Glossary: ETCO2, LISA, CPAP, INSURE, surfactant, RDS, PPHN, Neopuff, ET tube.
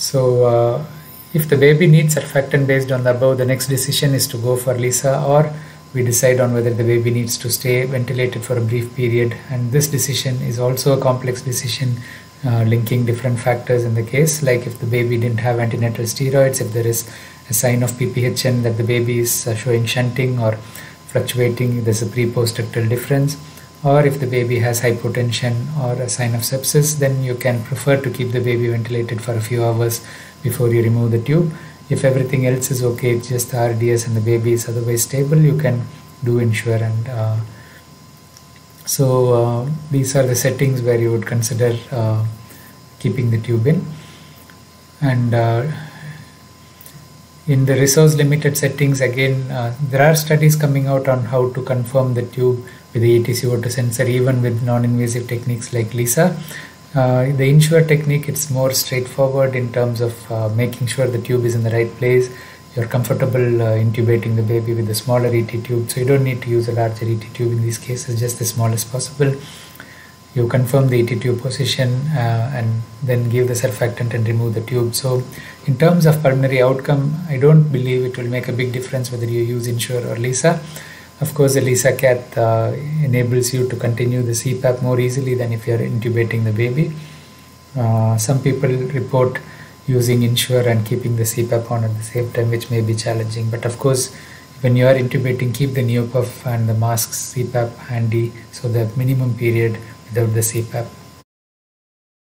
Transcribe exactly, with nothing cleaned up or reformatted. So uh, if the baby needs surfactant based on the above, the next decision is to go for LISA, or we decide on whether the baby needs to stay ventilated for a brief period. And this decision is also a complex decision, uh, linking different factors in the case, like if the baby didn't have antenatal steroids, if there is a sign of P P H N that the baby is uh, showing shunting or fluctuating, there's a pre-post-ductal difference, or if the baby has hypotension or a sign of sepsis, then you can prefer to keep the baby ventilated for a few hours before you remove the tube. If everything else is okay, it's just the R D S and the baby is otherwise stable, you can do INSURE. And uh, so uh, these are the settings where you would consider uh, keeping the tube in. And uh, in the resource limited settings, again, uh, there are studies coming out on how to confirm the tube with the E T C O two sensor, even with non-invasive techniques like LISA. Uh, the INSURE technique, it's more straightforward in terms of uh, making sure the tube is in the right place. You're comfortable uh, intubating the baby with a smaller E T tube, so you don't need to use a larger E T tube in these cases, just the smallest possible. You confirm the E T tube position uh, and then give the surfactant and remove the tube. So in terms of pulmonary outcome, I don't believe it will make a big difference whether you use INSURE or LISA. Of course, the LISA cath uh, enables you to continue the C PAP more easily than if you are intubating the baby. Uh, some people report using INSURE and keeping the C PAP on at the same time, which may be challenging. But of course, when you are intubating, keep the Neopuff and the masks C PAP handy, so the minimum period without the C PAP.